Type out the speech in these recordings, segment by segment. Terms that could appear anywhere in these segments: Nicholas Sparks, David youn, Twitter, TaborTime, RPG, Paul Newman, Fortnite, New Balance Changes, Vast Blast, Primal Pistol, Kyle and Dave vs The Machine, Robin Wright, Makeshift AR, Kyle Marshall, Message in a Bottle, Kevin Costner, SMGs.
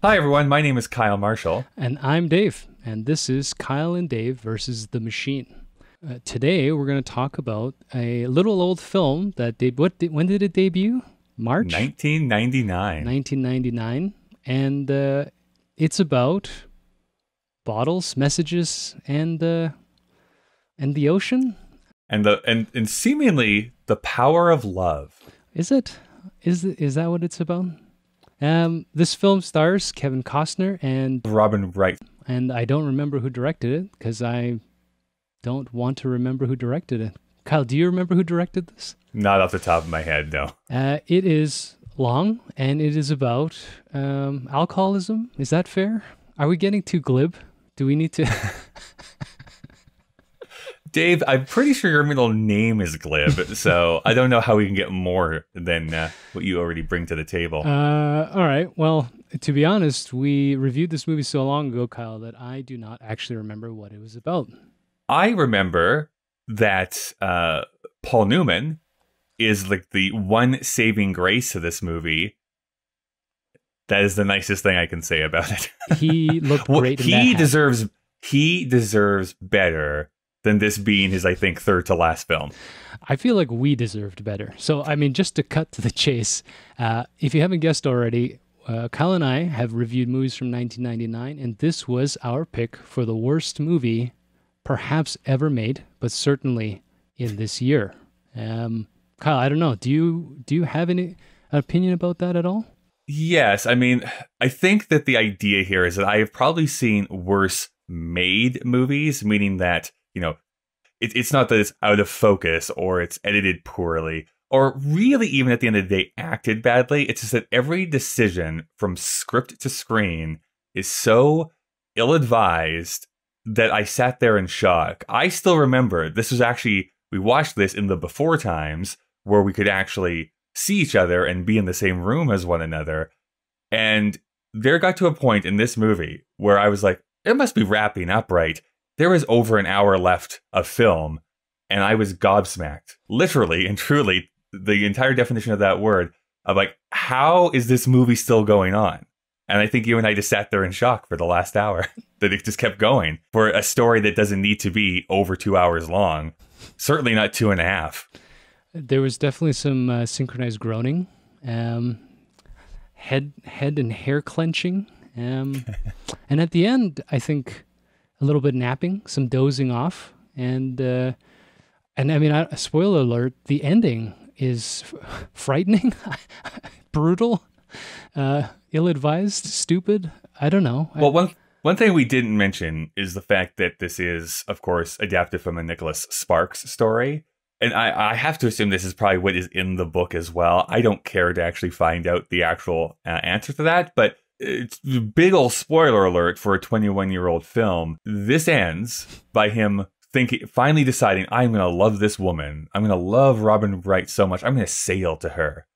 Hi, everyone. My name is Kyle Marshall. And I'm Dave. And this is Kyle and Dave vs The Machine. Today, we're going to talk about a little old film that when did it debut? March? 1999. 1999. And it's about bottles, messages, and the ocean. And seemingly the power of love. Is it? Is that what it's about? This film stars Kevin Costner and Robin Wright. And I don't remember who directed it because I don't want to remember who directed it. Kyle, do you remember who directed this? Not off the top of my head, no. It is long and it is about alcoholism. Is that fair? Are we getting too glib? Do we need to... Dave, I'm pretty sure your middle name is glib, so I don't know how we can get more than what you already bring to the table. All right. Well, to be honest, we reviewed this movie so long ago, Kyle, that I do not actually remember what it was about. I remember that Paul Newman is like the one saving grace of this movie. That is the nicest thing I can say about it. He looked great. He deserves better than this being his, I think, third to last film. I feel like we deserved better. So, I mean, just to cut to the chase, if you haven't guessed already, Kyle and I have reviewed movies from 1999, and this was our pick for the worst movie perhaps ever made, but certainly in this year. Kyle, I don't know. Do you have any opinion about that at all? Yes. I mean, I think that the idea here is that I have probably seen worse made movies, meaning that, you know, it's not that it's out of focus or it's edited poorly or really even at the end of the day acted badly. It's just that every decision from script to screen is so ill-advised that I sat there in shock. I still remember this was actually, we watched this in the before times where we could actually see each other and be in the same room as one another. And there got to a point in this movie where I was like, it must be wrapping up, right? There was over an hour left of film, and I was gobsmacked, literally and truly, the entire definition of that word, of like, how is this movie still going on? And I think you and I just sat there in shock for the last hour, that it just kept going for a story that doesn't need to be over 2 hours long, certainly not 2.5. There was definitely some synchronized groaning, head and hair clenching, and at the end, I think... a little bit napping, some dozing off, and I mean, spoiler alert: the ending is frightening, brutal, ill-advised, stupid. I don't know. Well, one thing we didn't mention is the fact that this is, of course, adapted from a Nicholas Sparks story, and I have to assume this is probably what is in the book as well. I don't care to actually find out the actual answer to that, but. It's a big old spoiler alert for a 21-year-old film. This ends by him finally deciding, I'm going to love this woman. I'm going to love Robin Wright so much. I'm going to sail to her.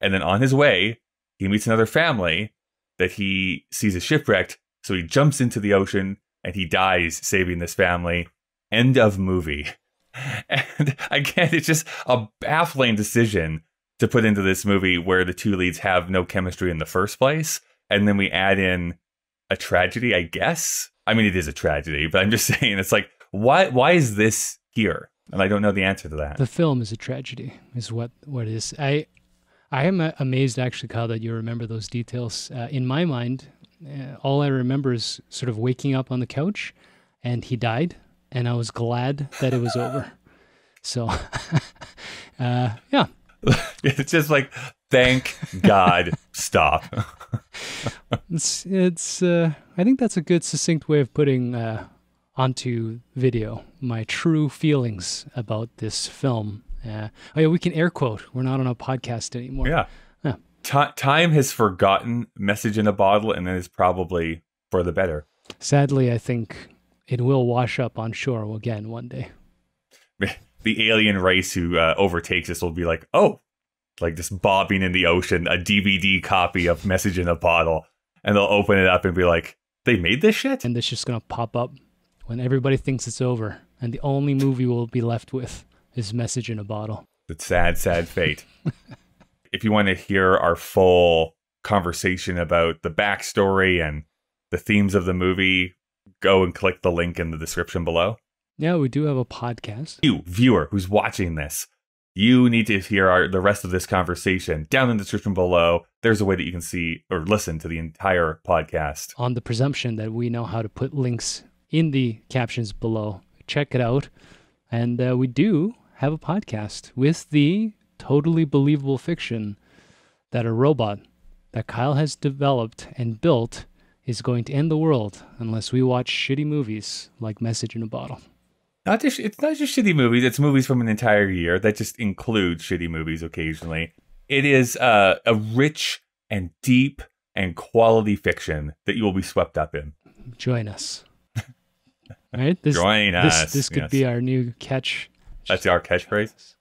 And then on his way, he meets another family that he sees is shipwrecked. So he jumps into the ocean and he dies saving this family. End of movie. And again, it's just a baffling decision to put into this movie where the two leads have no chemistry in the first place. And then we add in a tragedy, I guess. I mean, it is a tragedy, but I'm just saying it's like, why is this here? And I don't know the answer to that. The film is a tragedy is what it is. I am amazed, actually, Kyle, that you remember those details. In my mind, all I remember is sort of waking up on the couch and he died. And I was glad that it was over. So, yeah. It's just like... thank God. Stop. I think that's a good succinct way of putting onto video my true feelings about this film. Oh yeah, we can air quote. We're not on a podcast anymore. Yeah. Time has forgotten Message in a Bottle, and that is probably for the better. Sadly, I think it will wash up on shore again one day. The alien race who overtakes us will be like, oh. Like just bobbing in the ocean, a DVD copy of Message in a Bottle. And they'll open it up and be like, they made this shit? And it's just going to pop up when everybody thinks it's over. And the only movie we'll be left with is Message in a Bottle. It's sad, sad fate. If you want to hear our full conversation about the backstory and the themes of the movie, go and click the link in the description below. Yeah, we do have a podcast. You, viewer, who's watching this, you need to hear the rest of this conversation down in the description below. There's a way that you can see or listen to the entire podcast. On the presumption that we know how to put links in the captions below. Check it out. And we do have a podcast with the totally believable fiction that a robot that Kyle has developed and built is going to end the world unless we watch shitty movies like Message in a Bottle. It's not just shitty movies. It's movies from an entire year that just include shitty movies occasionally. It is a rich and deep and quality fiction that you will be swept up in. Join us. Right? Join us. This could be our new catch. That's our catchphrase.